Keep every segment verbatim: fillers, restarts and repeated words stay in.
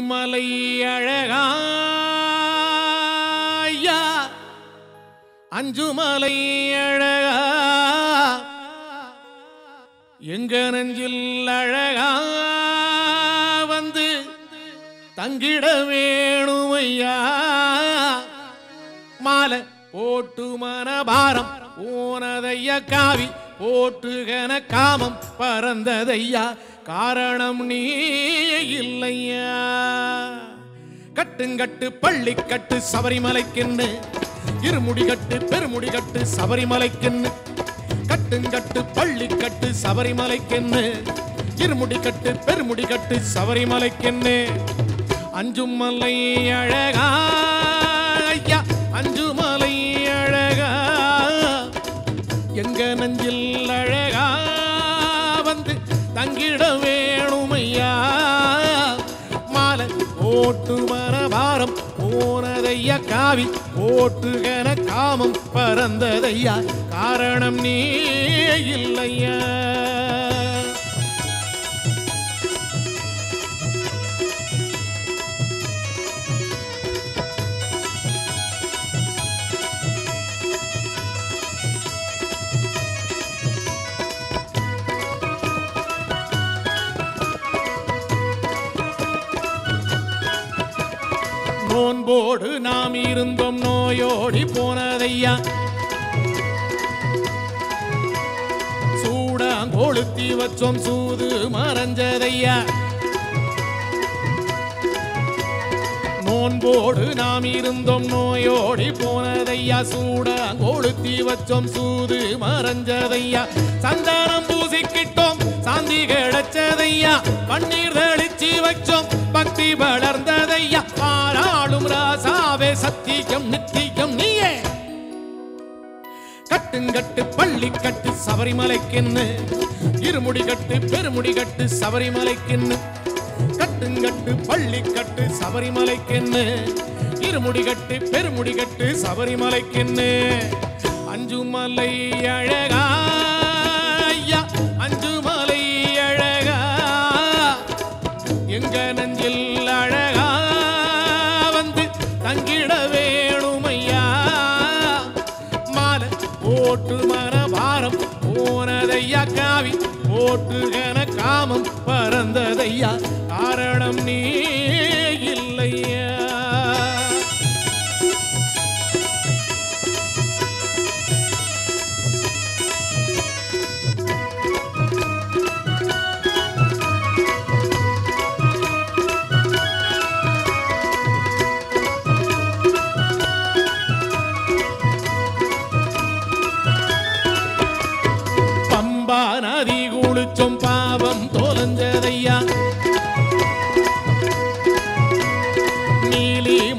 திருமலை அழகா அஞ்சுமலை அழகா எங்க நெஞ்சில் அழகா வந்து தங்கிட வேணுமையா மாலை போட்டு மனபாரம் போனதையா காவி போட்டுகன காமம் பறந்ததையா காரணம் நீ இல்லையா கட்டுங்கட்டு பள்ளிக்கட்டு சபரிமலைக்குன்னு இருமுடிகட்டு பெருமுடிகட்டு சபரிமலைக்குன்னு கட்டுங்கட்டு பள்ளிக்கட்டு சபரிமலைக்குன்னு இருமுடிகட்டு பெருமுடிகட்டு சபரிமலைக்குன்னு அஞ்சுமலை அழகா ஐயா அஞ்சுமலை அழகா எங்க நஞ்சில் அழகா வந்து தங்கிட வேணுமையா மாலை போட்டு மரபாரம் போனதையா காவி போட்டுகன காமம் பறந்ததையா காரணம் நீ இல்லையா நோன்போடு நாம் இருந்தோம் நோயோடி போனதையா சூடாங்கொளுத்தி வச்சோம் சூது மறைஞ்சதையா நோன்போடு நாம் இருந்தோம் நோயோடி போனதையா சூடாங்கொளுத்தி வச்சோம் சூது மறைஞ்சதையா சந்தனம் பூசிக்கிட்டோம் சாந்தி கிடைச்சதையா பன்னீர் தெளிச்சி வச்சோம் பக்தி வளர்ந்ததையா பாராளும் ராசாவே சத்தியம் நித்தியம் நீயே கட்டுங்கட்டு பள்ளிக்கட்டு சபரிமலைக்குன்னு இருமுடிகட்டு பெருமுடிகட்டு சபரிமலைக்குன்னு கட்டுங்கட்டு பள்ளிக்கட்டு சபரிமலைக்குன்னு இருமுடிகட்டு பெருமுடிகட்டு சபரிமலைக்குன்னு அஞ்சுமலை அழகா ஐயா அஞ்சுமலை அழகா எங்க நெஞ்சில் அழகா வந்து தங்கிட வேணுமையா மாலை போட்டு மனபாரம் போனதையா காவி போட்டுகன காமம் பறந்ததையா காரணம் நீ இல்லையா பாவம் தோலஞ்சதையா நீலி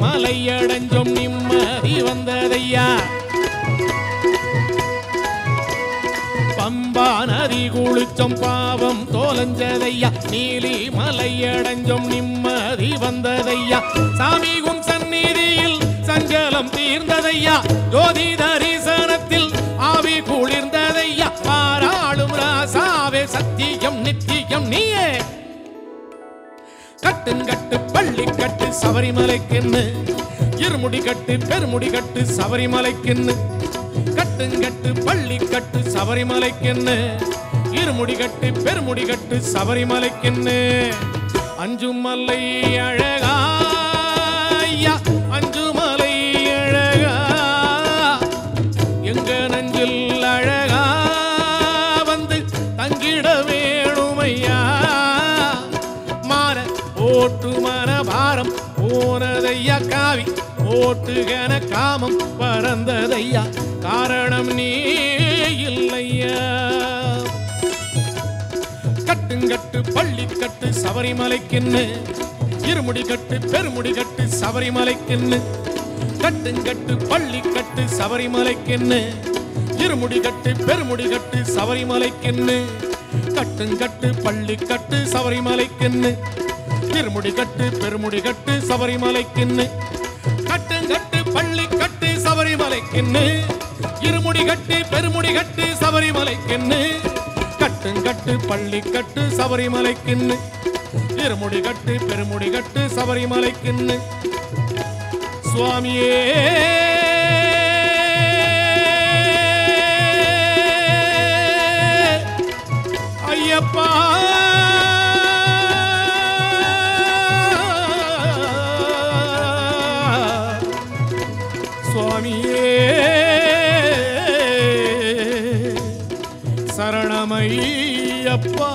மலையடைஞ்சோம் நிம்மதி வந்ததையா பம்பா நதி குளிச்சோம் பாவம் தோலஞ்சதையா நீலி மலையடைஞ்சோம் நிம்மதி வந்ததையா சாமிகும் சந்நிதியில் சஞ்சலம் தீர்ந்ததையா ஜோதி தரிசனத்தில் ஆவி குளிர்ந்ததையா பாராளும் ராசாவே சத்தியம் நித்தியம் நீயே கட்டுங்கட்டு பள்ளிக்கட்டு சபரிமலைக்குன்னு இருமுடிகட்டு பெருமுடிகட்டு சபரிமலைக்குன்னு கட்டுங்கட்டு பள்ளிக்கட்டு சபரிமலைக்குன்னு இருமுடிகட்டு பெருமுடிகட்டு சபரிமலைக்குன்னு அஞ்சுமலை அழகா ஐயா அஞ்சுமலை அழகா எங்க நெஞ்சில் அழகா வந்து தங்கிட வேணுமையா மாலை போட்டு மனபாரம் போனதையா காவி போட்டுகன காமம் பறந்ததையா காரணம் நீ இல்லையா கட்டுங்கட்டு பள்ளிக்கட்டு சபரிமலைக்குன்னு இருமுடிகட்டு பெருமுடிகட்டு சபரிமலைக்குன்னு கட்டுங்கட்டு பள்ளிக்கட்டு சபரிமலைக்குன்னு இருமுடிகட்டு பெருமுடிகட்டு சபரிமலைக்குன்னு கட்டுங்கட்டு பள்ளிக்கட்டு சபரிமலைக்குன்னு இருமுடிகட்டு பெருமுடிகட்டு சபரிமலைக்குன்னு கட்டுங்கட்டு பள்ளிக்கட்டு சபரிமலைக்குன்னு இருமுடிகட்டு பெருமுடிகட்டு சபரிமலைக்குன்னு கட்டுங்கட்டு பள்ளிக்கட்டு சபரிமலைக்குன்னு திருமுடி கட்டு பெருமுடி கட்டு சபரிமலைக்குன்னு சுவாமியே ஐயப்பா சுவாமியே சரணமையப்பா।